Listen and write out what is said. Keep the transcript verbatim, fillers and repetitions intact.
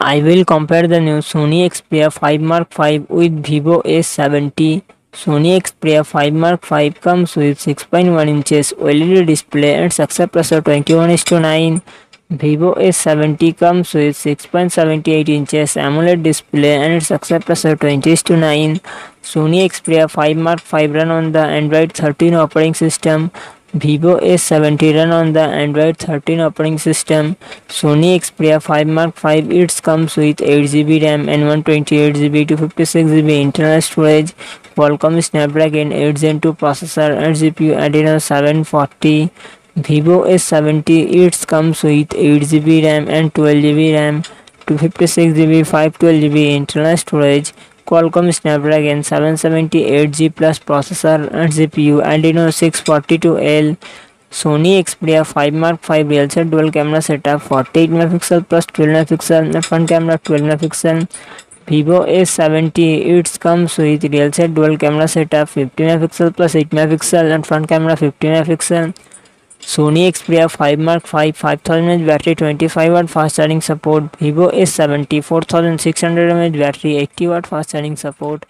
I will compare the new Sony Xperia five Mark five with Vivo S seventy. Sony Xperia five Mark five comes with six point one inches OLED display and success ratio twenty-one is to nine. Vivo S seventy comes with six point seven eight inches AMOLED display and success ratio twenty is to nine. Sony Xperia five Mark five run on the Android thirteen operating system. Vivo S seventy run on the Android thirteen operating system. Sony Xperia five Mark five, it comes with eight G B RAM and one twenty-eight G B two fifty-six G B internal storage, Qualcomm Snapdragon eight Gen two processor and G P U Adreno seven forty. Vivo S seventy, it comes with eight G B RAM and twelve G B RAM, two fifty-six G B, five twelve G B internal storage, Qualcomm Snapdragon seven seventy eight G plus processor and G P U Adreno six forty-two L. Sony Xperia five Mark five real set dual camera setup, forty-eight megapixel plus twelve megapixel and front camera twelve megapixel. Vivo S seventy, it comes with real set dual camera setup, fifty megapixel plus eight megapixel and front camera fifty megapixel. Sony Xperia five Mark five five thousand milliamp hour battery, twenty-five watt fast charging support. Vivo S seventy, four thousand six hundred milliamp hour battery, eighty watt fast charging support.